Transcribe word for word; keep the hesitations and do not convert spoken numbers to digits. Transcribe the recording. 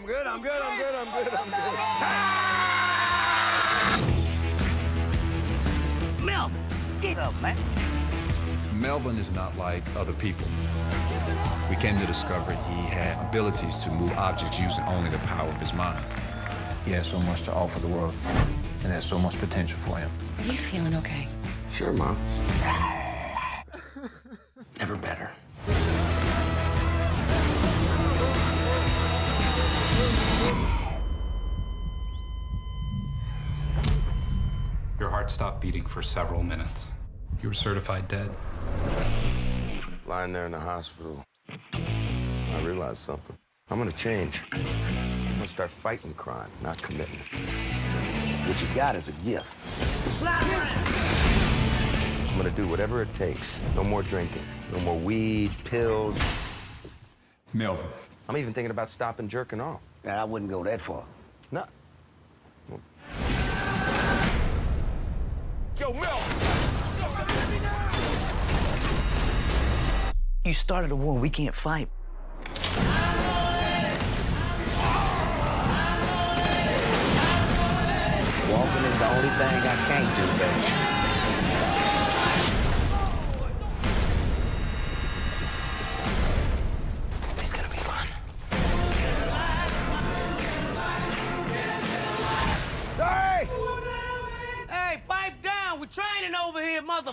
I'm good, I'm good, I'm good, I'm good, I'm good. Ah! Melvin, get up, man. Melvin is not like other people. We came to discover he had abilities to move objects using only the power of his mind. He has so much to offer the world, and has so much potential for him. Are you feeling okay? Sure, Mom. Never better. Your heart stopped beating for several minutes. You were certified dead. Lying there in the hospital, I realized something. I'm gonna change. I'm gonna start fighting crime, not committing it. What you got is a gift. Slap it! I'm gonna do whatever it takes. No more drinking, no more weed, pills. Melvin. I'm even thinking about stopping jerking off. Yeah, I wouldn't go that far. No. Yo, Mel! You started a war we can't fight. Walking is the only thing I can't do, baby. It's gonna be fun. Hey! Hey, pipe down! We're training over here, mother...